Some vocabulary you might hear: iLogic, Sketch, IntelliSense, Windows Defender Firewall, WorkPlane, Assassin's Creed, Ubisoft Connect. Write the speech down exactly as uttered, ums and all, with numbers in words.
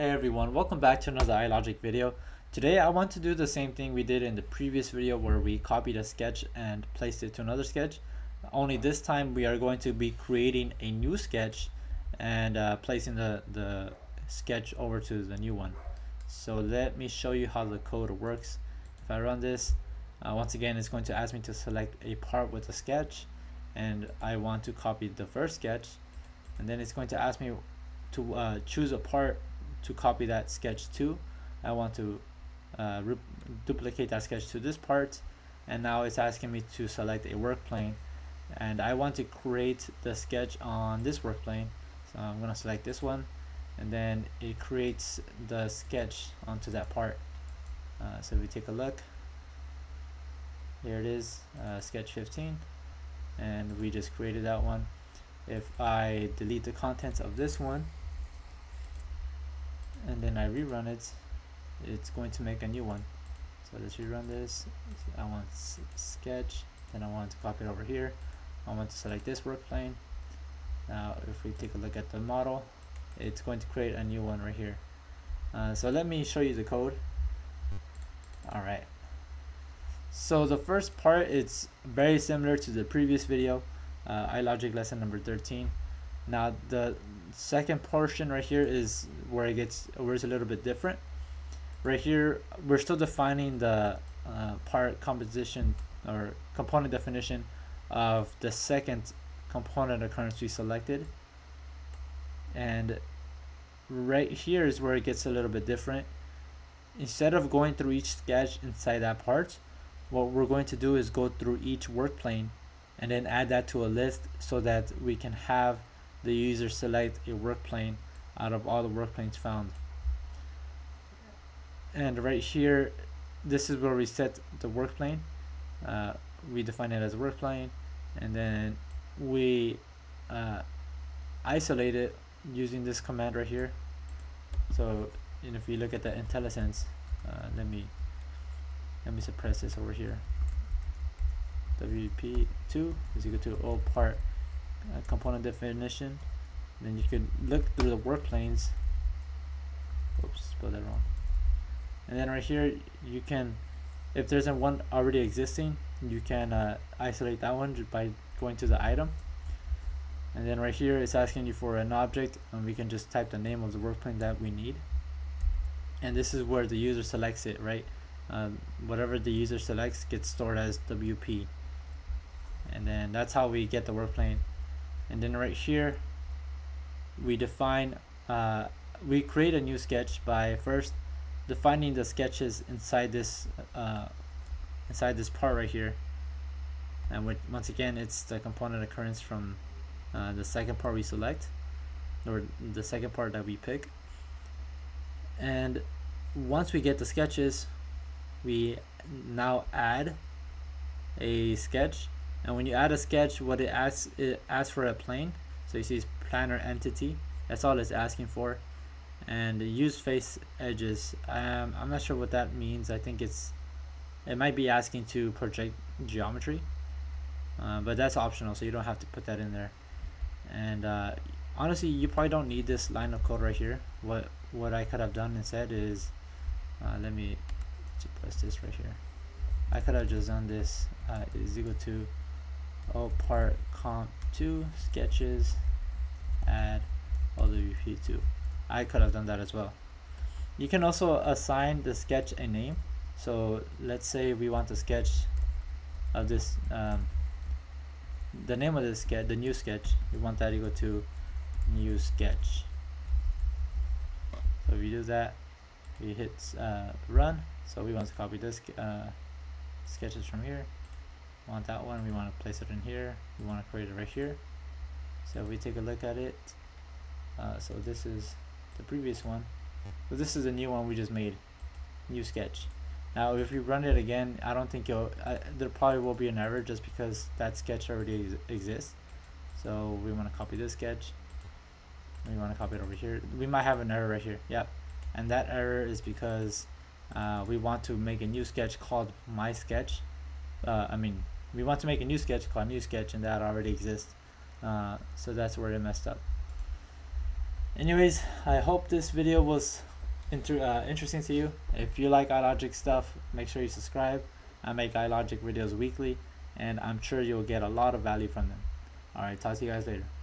Hey everyone, welcome back to another iLogic video. Today I want to do the same thing we did in the previous video where we copied a sketch and placed it to another sketch. Only this time we are going to be creating a new sketch and uh, placing the, the sketch over to the new one. So let me show you how the code works. If I run this, uh, once again it's going to ask me to select a part with a sketch, and I want to copy the first sketch, and then it's going to ask me to uh, choose a part to copy that sketch to. I want to uh, duplicate that sketch to this part, and now it's asking me to select a work plane, and I want to create the sketch on this work plane, so I'm going to select this one, and then it creates the sketch onto that part. Uh, so if we take a look, here it is, uh, sketch fifteen, and we just created that one. If I delete the contents of this one and then I rerun it, it's going to make a new one. So let's rerun this. I want sketch, then I want to copy it over here. I want to select this work plane. Now if we take a look at the model, it's going to create a new one right here. Uh, so let me show you the code. Alright, so the first part, it's very similar to the previous video, uh, iLogic lesson number thirteen. Now the second portion right here is where it gets where it's a little bit different. Right here we're still defining the uh, part composition or component definition of the second component occurrence we selected, and right here is where it gets a little bit different. Instead of going through each sketch inside that part, what we're going to do is go through each work plane and then add that to a list so that we can have the user select a work plane out of all the work planes found. And right here, this is where we set the work plane. Uh, we define it as a work plane, and then we uh, isolate it using this command right here. So, and if you look at the IntelliSense, uh, let me let me suppress this over here. W P two is equal to all part Uh, component definition. Then you could look through the work planes. Oops, spelled that wrong. And then right here, you can, if there's a one already existing, you can uh, isolate that one by going to the item. And then right here, it's asking you for an object, and we can just type the name of the work plane that we need. And this is where the user selects it, right? Um, whatever the user selects gets stored as W P. And then that's how we get the work plane. And then right here, we define, uh, we create a new sketch by first defining the sketches inside this, uh, inside this part right here. And with, once again, it's the component occurrence from uh, the second part we select, or the second part that we pick. And once we get the sketches, we now add a sketch. And when you add a sketch, what it asks, it asks for a plane. So you see it's planar entity. That's all it's asking for. And use face edges. Um, I'm not sure what that means. I think it's, it might be asking to project geometry, uh, but that's optional, so you don't have to put that in there. And uh, honestly, you probably don't need this line of code right here. What what I could have done instead is, uh, let me suppress this right here. I could have just done this uh, is equal to all part comp two sketches add L W P two. I could have done that as well. You can also assign the sketch a name. So let's say we want the sketch of this, um, the name of this sketch, the new sketch, we want that equal to new sketch. So if we do that, we hit uh, run. So we want to copy this uh, sketches from here. Want that one, we want to place it in here, we want to create it right here. So we take a look at it, uh, so this is the previous one, but this is the new one we just made, new sketch. Now if we run it again, I don't think it'll, uh, there probably will be an error just because that sketch already ex exists. So we want to copy this sketch, we want to copy it over here. We might have an error right here, yep, and that error is because uh, we want to make a new sketch called my sketch. Uh, I mean we want to make a new sketch called new sketch, and that already exists, uh, so that's where it messed up. Anyways, I hope this video was inter uh, interesting to you. If you like iLogic stuff, make sure you subscribe. I make iLogic videos weekly, and I'm sure you'll get a lot of value from them. All right, talk to you guys later.